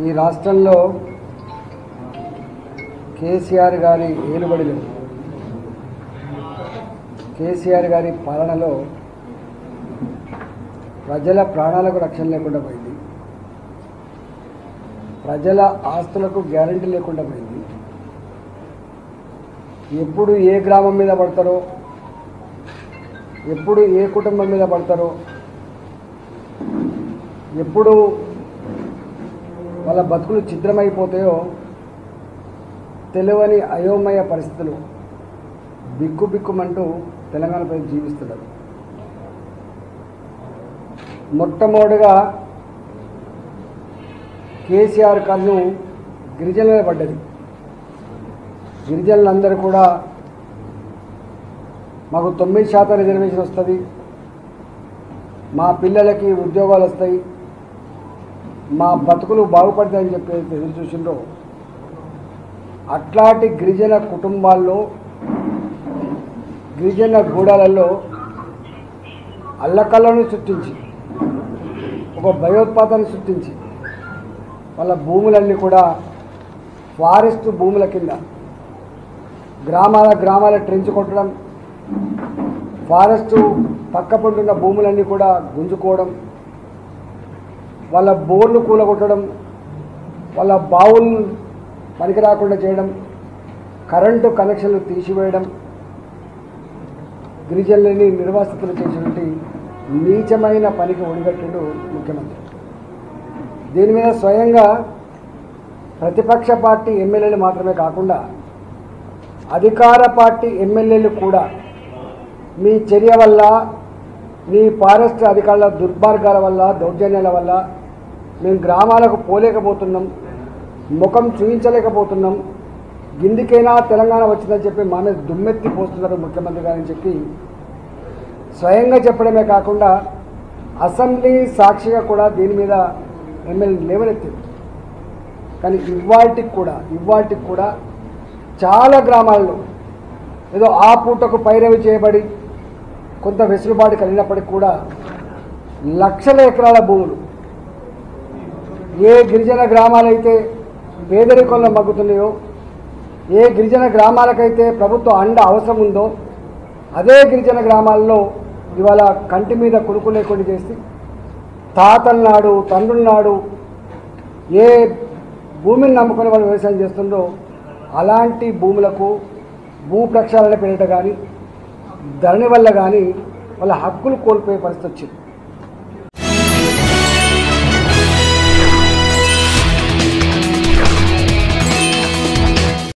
ఈ రాష్ట్రంలో కేసీఆర్ గారి ఏలుబడిలో కేసీఆర్ గారి పాలనలో ప్రజల ప్రాణాలకు రక్షణ లేకుండా పోయింది, ప్రజల ఆస్తులకు గ్యారెంటీ లేకుండా పోయింది. ఎప్పుడు ఏ గ్రామం మీద పడతారో, ఎప్పుడు ఏ కుటుంబం మీద పడతారో, ఎప్పుడు వాళ్ళ బతుకులు చిత్రమైపోతాయో తెలియని అయోమయ పరిస్థితులు బిక్కుబిక్కుమంటూ తెలంగాణ ప్రజలు జీవిస్తున్నారు. మొట్టమొదటిగా కేసీఆర్ కన్ను గిరిజనుల పడ్డది. గిరిజనులందరూ కూడా మాకు 9% రిజర్వేషన్ వస్తుంది, మా పిల్లలకి ఉద్యోగాలు వస్తాయి, మా బతుకులు బాగుపడతాయని చెప్పి ఎదురు చూసిండ్రో, అట్లాంటి గిరిజన కుటుంబాల్లో గిరిజన గూడాలలో అల్లకల్లోని సృష్టించి ఒక భయోత్పాతాన్ని సృష్టించి వాళ్ళ భూములన్నీ కూడా ఫారెస్ట్ భూముల కింద గ్రామాల ట్రెంచ్ కొట్టడం, ఫారెస్టు పక్క పంటున్న భూములన్నీ కూడా గుంజుకోవడం, వాళ్ళ బోర్లు కూలగొట్టడం, వాళ్ళ బావులు పనికి రాకుండా చేయడం, కరెంటు కనెక్షన్లు తీసివేయడం, గిరిజనులని నిర్వాసితులు చేసినటువంటి నీచమైన పనికి ఒడిగట్టాడు ముఖ్యమంత్రి. దీని మీద స్వయంగా ప్రతిపక్ష పార్టీ ఎమ్మెల్యేలు మాత్రమే కాకుండా అధికార పార్టీ ఎమ్మెల్యేలు కూడా మీ చర్య వల్ల, మీ ఫారెస్ట్ అధికారుల దుర్మార్గాల వల్ల, దౌర్జన్యాల వల్ల మేము గ్రామాలకు పోలేకపోతున్నాం, ముఖం చూపించలేకపోతున్నాం, గిందికైనా తెలంగాణ వచ్చిందని చెప్పి మా మీద దుమ్మెత్తి పోస్తున్నారు ముఖ్యమంత్రి గారని చెప్పి స్వయంగా చెప్పడమే కాకుండా అసెంబ్లీ సాక్షిగా కూడా దీని మీద ఎమ్మెల్యే లేవనెత్తారు. కానీ ఇవాటికి కూడా చాలా గ్రామాల్లో ఏదో ఆ పూటకు పైరవి చేయబడి కొంత వెసులుబాటు కలిగినప్పటికీ కూడా లక్షల ఎకరాల భూములు ఏ గిరిజన గ్రామాలైతే పేదరికంలో మగ్గుతున్నాయో, ఏ గిరిజన గ్రామాలకైతే ప్రభుత్వ అండ అవసరం ఉందో, అదే గిరిజన గ్రామాల్లో ఇవాళ కంటి మీద కొడుకు లేకుండా చేసి తాతలనాడు తండ్రులనాడు ఏ భూమిని నమ్ముకొని వాళ్ళు వ్యవసాయం చేస్తుందో అలాంటి భూములకు భూ ప్రక్షాళన పేరిట కానీ ధరణి వల్ల కానీ వాళ్ళ హక్కులు కోల్పోయే పరిస్థితి వచ్చింది.